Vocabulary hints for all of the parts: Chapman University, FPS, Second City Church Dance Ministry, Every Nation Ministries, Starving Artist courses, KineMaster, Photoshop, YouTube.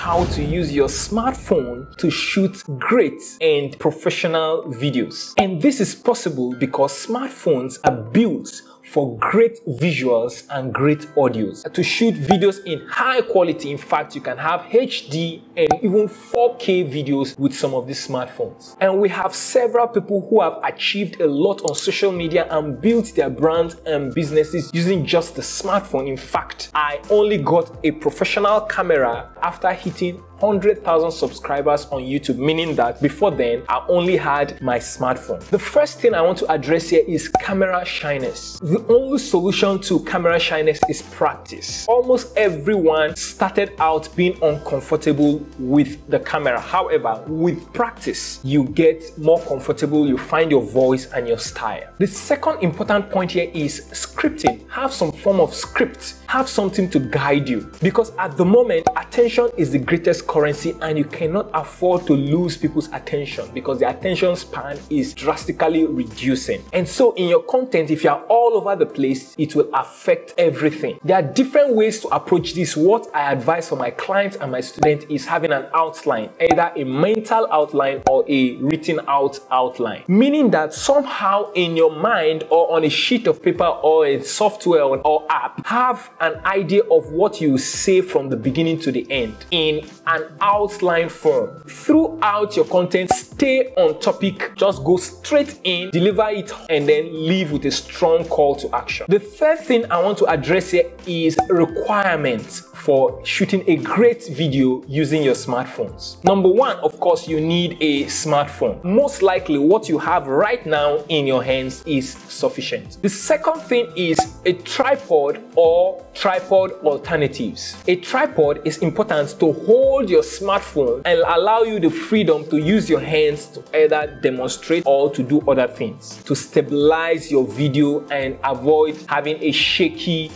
how to use your smartphone to shoot great and professional videos. And this is possible because smartphones are built for great visuals and great audios. To shoot videos in high quality, in fact, you can have HD and even 4K videos with some of these smartphones. And we have several people who have achieved a lot on social media and built their brands and businesses using just the smartphone. In fact, I only got a professional camera after hitting 100,000 subscribers on YouTube, meaning that before then, I only had my smartphone. The first thing I want to address here is camera shyness. The only solution to camera shyness is practice. Almost everyone started out being uncomfortable with the camera. However, with practice, you get more comfortable, you find your voice and your style. The second important point here is scripting. Have some form of script. Have something to guide you. Because at the moment, attention is the greatest currency and you cannot afford to lose people's attention because the attention span is drastically reducing. And so in your content, if you are all over the place, it will affect everything. There are different ways to approach this. What I advise for my clients and my students is having an outline, either a mental outline or a written out outline. Meaning that somehow in your mind or on a sheet of paper or a software or app, have an idea of what you say from the beginning to the end in an outline form. Throughout your content, stay on topic, just go straight in, deliver it, and then leave with a strong call to action. The third thing I want to address here is requirements for shooting a great video using your smartphones. Number one, of course, you need a smartphone. Most likely what you have right now in your hands is sufficient. The second thing is a tripod or tripod alternatives. A tripod is important to hold your smartphone and allow you the freedom to use your hands to either demonstrate or to do other things, to stabilize your video and avoid having a shaky.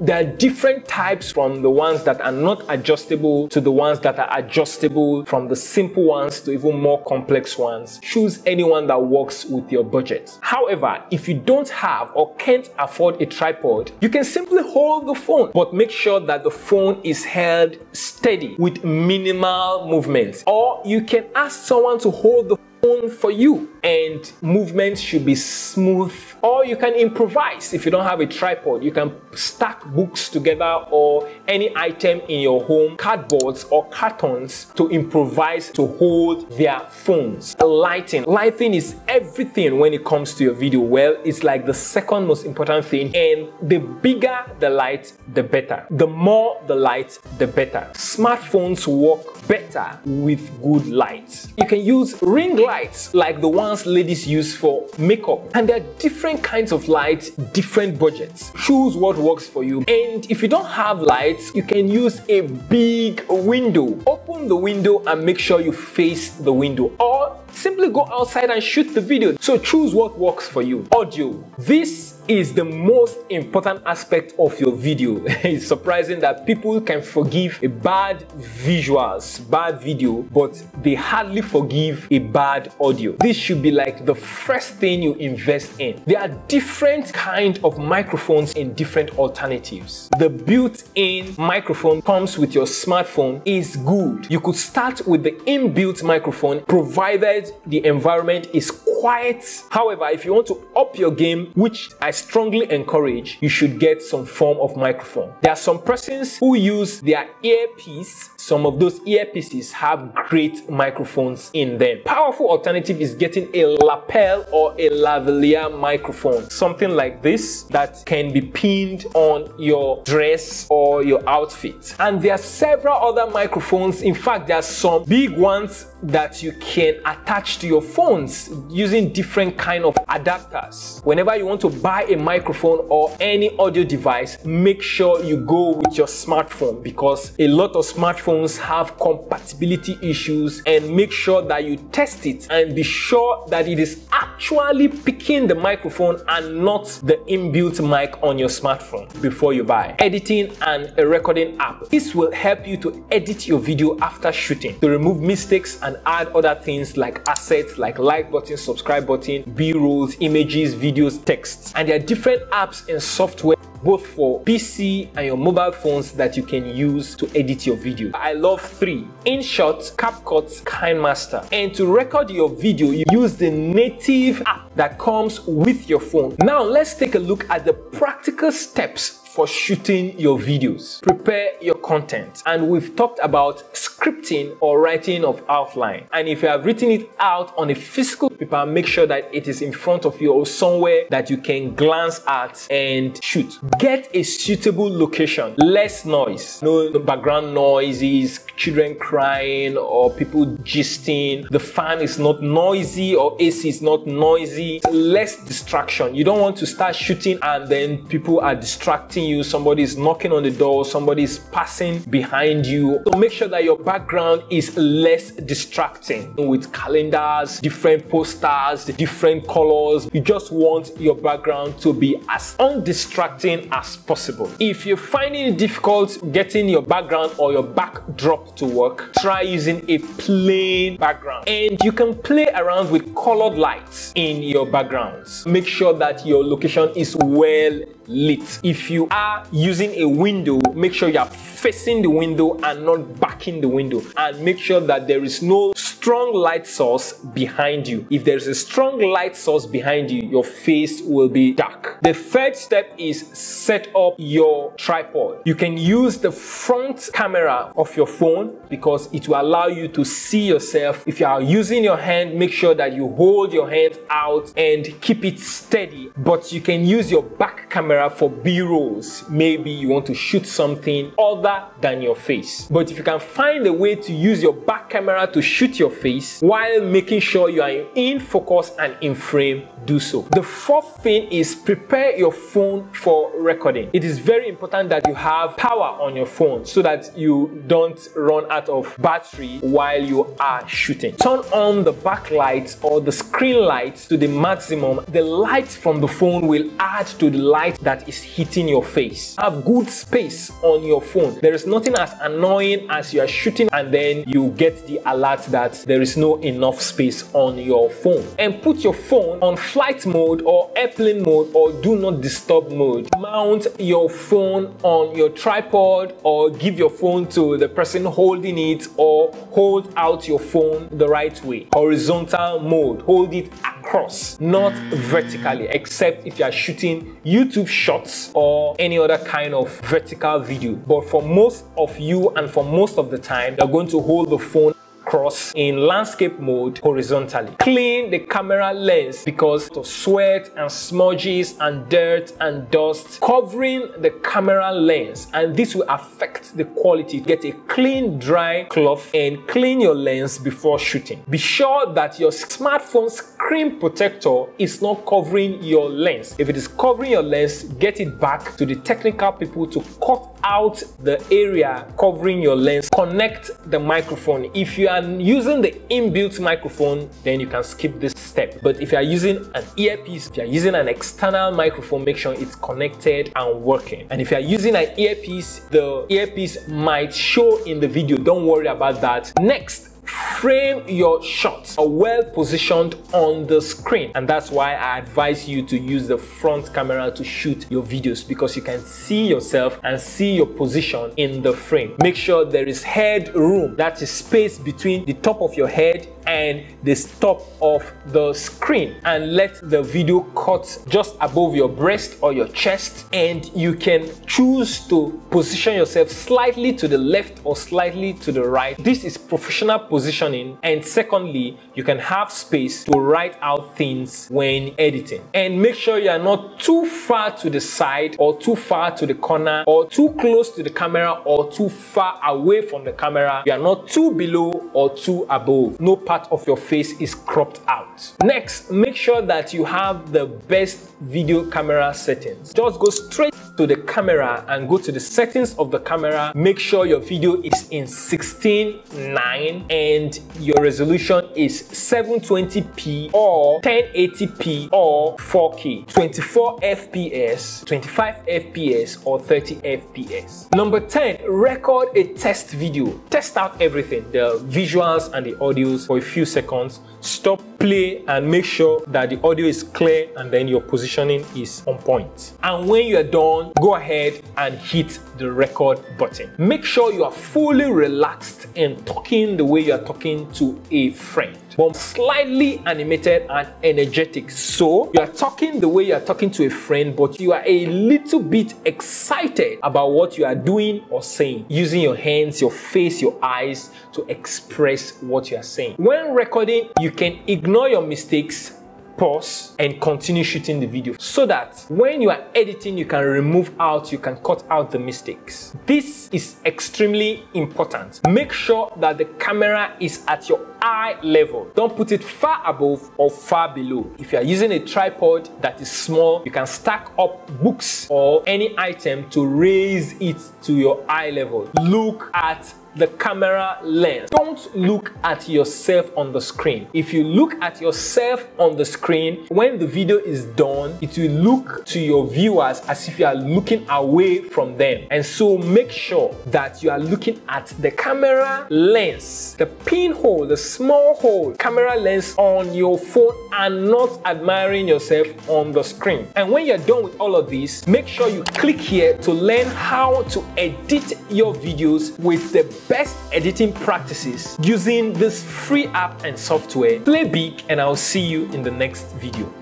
There are different types, from the ones that are not adjustable to the ones that are adjustable, from the simple ones to even more complex ones. Choose anyone that works with your budget. However, if you don't have or can't afford a tripod, you can simply hold the phone, but make sure that the phone is held steady with minimal movements. Or you can ask someone to hold the phone for you and movement should be smooth. Or you can improvise. If you don't have a tripod, you can stack books together or any item in your home, cardboards or cartons, to improvise to hold their phones. Lighting is everything when it comes to your video. Well, it's like the second most important thing, and the bigger the light, the better. The more the light, the better. Smartphones work better with good light. You can use ring lights. Lights like the ones ladies use for makeup, and there are different kinds of lights, different budgets. Choose what works for you. And if you don't have lights, you can use a big window. Open the window and make sure you face the window, or simply go outside and shoot the video. So choose what works for you. Audio. This is the most important aspect of your video. It's surprising that people can forgive a bad visuals, bad video, but they hardly forgive a bad audio. This should be like the first thing you invest in. There are different kinds of microphones and different alternatives. The built-in microphone comes with your smartphone is good. You could start with the inbuilt microphone, provided the environment is quiet. However, if you want to up your game, which I strongly encourage, you should get some form of microphone. There are some persons who use their earpiece. Some of those earpieces have great microphones in them. Powerful alternative is getting a lapel or a lavalier microphone, something like this that can be pinned on your dress or your outfit. And there are several other microphones. In fact, there are some big ones that you can attach to your phones using different kind of adapters. Whenever you want to buy a microphone or any audio device, make sure you go with your smartphone, because a lot of smartphones have compatibility issues, and make sure that you test it and be sure that it is actually picking the microphone and not the inbuilt mic on your smartphone before you buy. Editing and a recording app. This will help you to edit your video after shooting, to remove mistakes and add other things like assets, like button, subscribe button, B-rolls, images, videos, texts. And there are different apps and software both for PC and your mobile phones that you can use to edit your video. I love three: InShot, CapCut, KineMaster. And to record your video, you use the native app that comes with your phone. Now let's take a look at the practical steps for shooting your videos. Prepare your content, and we've talked about scripting or writing of outline. And if you have written it out on a physical paper, make sure that it is in front of you or somewhere that you can glance at and shoot. Get a suitable location, less noise, no background noises, children crying or people gisting, the fan is not noisy or AC is not noisy, less distraction. You don't want to start shooting and then people are distracting you, somebody is knocking on the door, somebody is passing behind you. So make sure that your background is less distracting, with calendars, different posters, different colors. You just want your background to be as undistracting as possible. If you're finding it difficult getting your background or your backdrop to work, try using a plain background, and you can play around with colored lights in your backgrounds. Make sure that your location is well lit. If you are using a window, make sure you are facing the window and not backing the window, and make sure that there is no strong light source behind you. If there is a strong light source behind you, your face will be dark. The third step is set up your tripod. You can use the front camera of your phone because it will allow you to see yourself. If you are using your hand, make sure that you hold your hand out and keep it steady, but you can use your back camera for B-rolls. Maybe you want to shoot something other than your face, but if you can find a way to use your back camera to shoot your face while making sure you are in focus and in frame, do so. The fourth thing is prepare your phone for recording. It is very important that you have power on your phone so that you don't run out of battery while you are shooting. Turn on the backlight or the screen lights to the maximum. The light from the phone will add to the light that is hitting your face. Have good space on your phone. There is nothing as annoying as you are shooting and then you get the alert that there is no enough space on your phone. And put your phone on flight mode or airplane mode or do not disturb mode. Mount your phone on your tripod or give your phone to the person holding it, or hold out your phone the right way. Horizontal mode, hold it across, not vertically, except if you are shooting YouTube shots or any other kind of vertical video. But for most of you and for most of the time, you're going to hold the phone cross in landscape mode horizontally. Clean the camera lens because of sweat and smudges and dirt and dust covering the camera lens, and this will affect the quality. Get a clean dry cloth and clean your lens before shooting. Be sure that your smartphone screen protector is not covering your lens. If it is covering your lens, get it back to the technical people to cut out the area covering your lens. Connect the microphone. If you are using the inbuilt microphone, then you can skip this step. But if you are using an earpiece, if you are using an external microphone, make sure it's connected and working. And if you are using an earpiece, the earpiece might show in the video. Don't worry about that. Next, frame your shots are well positioned on the screen, and that's why I advise you to use the front camera to shoot your videos, because you can see yourself and see your position in the frame. Make sure there is head room, that is space between the top of your head and the top of the screen, and let the video cut just above your breast or your chest, and you can choose to position yourself slightly to the left or slightly to the right. This is professional positioning, and secondly, you can have space to write out things when editing. And make sure you are not too far to the side or too far to the corner or too close to the camera or too far away from the camera. You are not too below or too above. No part of your face is cropped out. Next, make sure that you have the best video camera settings. Just go straight to the camera and go to the settings of the camera. Make sure your video is in 16:9 and your resolution is 720p or 1080p or 4K, 24 FPS, 25 FPS or 30 FPS. Number 10, record a test video. Test out everything, the visuals and the audios, for a few seconds. Stop, play, and make sure that the audio is clear and then your positioning is on point. And when you're done, down, go ahead and hit the record button. Make sure you are fully relaxed and talking the way you are talking to a friend, but slightly animated and energetic. So you are talking the way you are talking to a friend, but you are a little bit excited about what you are doing or saying, using your hands, your face, your eyes to express what you are saying. When recording, you can ignore your mistakes, pause and continue shooting the video, so that when you are editing, you can remove out, you can cut out the mistakes. This is extremely important. Make sure that the camera is at your eye level. Don't put it far above or far below. If you are using a tripod that is small, you can stack up books or any item to raise it to your eye level. Look at the camera lens. Don't look at yourself on the screen. If you look at yourself on the screen, when the video is done, it will look to your viewers as if you are looking away from them. And so make sure that you are looking at the camera lens, the pinhole, the small hole camera lens on your phone, and not admiring yourself on the screen. And when you're done with all of this, make sure you click here to learn how to edit your videos with the best editing practices using this free app and software. Play big, and I'll see you in the next video.